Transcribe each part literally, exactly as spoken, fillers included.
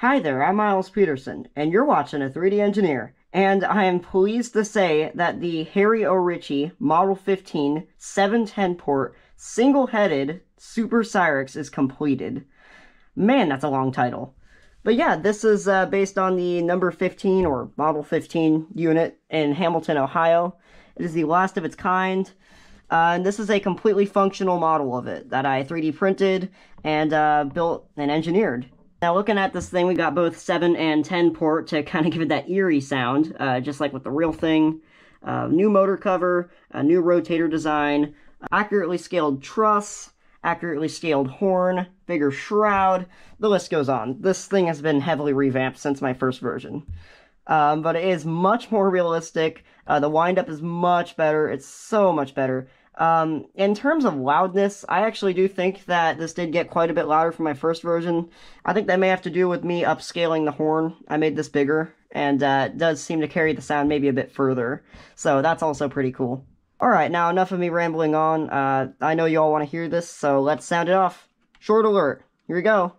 Hi there, I'm Miles Peterson, and you're watching A three D Engineer, and I am pleased to say that the Harry O. Ritchie Model fifteen seven ten port single-headed Super Sirex is completed. Man, that's a long title. But yeah, this is uh, based on the number fifteen or Model fifteen unit in Hamilton, Ohio. It is the last of its kind. Uh, and this is a completely functional model of it that I three D printed and uh, built and engineered. Now looking at this thing, we got both seven and ten port to kind of give it that eerie sound, uh, just like with the real thing. Uh, new motor cover, a new rotator design, accurately scaled truss, accurately scaled horn, bigger shroud, the list goes on. This thing has been heavily revamped since my first version. Um, but it is much more realistic, uh, the wind-up is much better, it's so much better. Um, in terms of loudness, I actually do think that this did get quite a bit louder from my first version. I think that may have to do with me upscaling the horn. I made this bigger, and uh, it does seem to carry the sound maybe a bit further. So that's also pretty cool. Alright, now enough of me rambling on. Uh, I know you all want to hear this, so let's sound it off. Short alert. Here we go.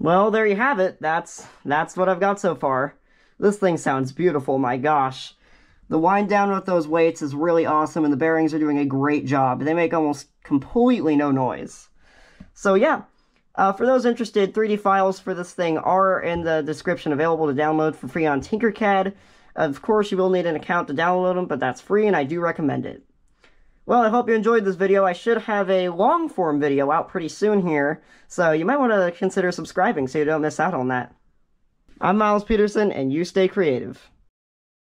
Well, there you have it. That's that's what I've got so far. This thing sounds beautiful, my gosh. The wind down with those weights is really awesome, and the bearings are doing a great job. They make almost completely no noise. So yeah, uh, for those interested, three D files for this thing are in the description, available to download for free on Tinkercad. Of course, you will need an account to download them, but that's free, and I do recommend it. Well, I hope you enjoyed this video. I should have a long-form video out pretty soon here, so you might want to consider subscribing so you don't miss out on that. I'm Miles Peterson, and you stay creative.